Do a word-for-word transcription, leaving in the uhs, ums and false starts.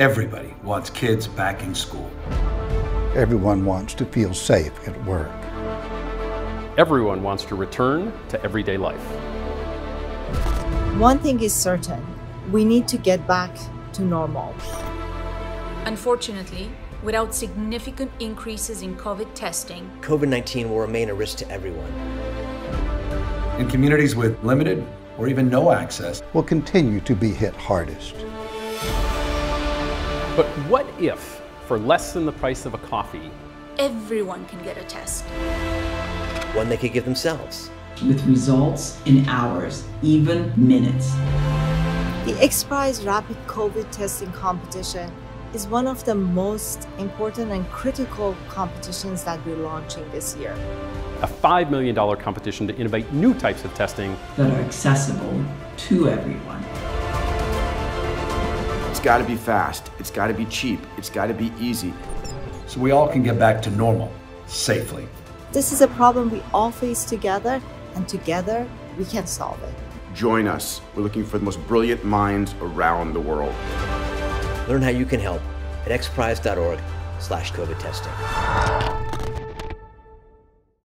Everybody wants kids back in school. Everyone wants to feel safe at work. Everyone wants to return to everyday life. One thing is certain, we need to get back to normal. Unfortunately, without significant increases in COVID testing, COVID nineteen will remain a risk to everyone. In communities with limited or even no access, will continue to be hit hardest. But what if, for less than the price of a coffee, everyone can get a test? One they could give themselves. With results in hours, even minutes. The XPRIZE Rapid COVID Testing Competition is one of the most important and critical competitions that we're launching this year. A five million dollar competition to innovate new types of testing that are accessible to everyone. It's got to be fast, it's got to be cheap, it's got to be easy. So we all can get back to normal, safely. This is a problem we all face together, and together we can solve it. Join us. We're looking for the most brilliant minds around the world. Learn how you can help at X Prize dot org slash COVID testing.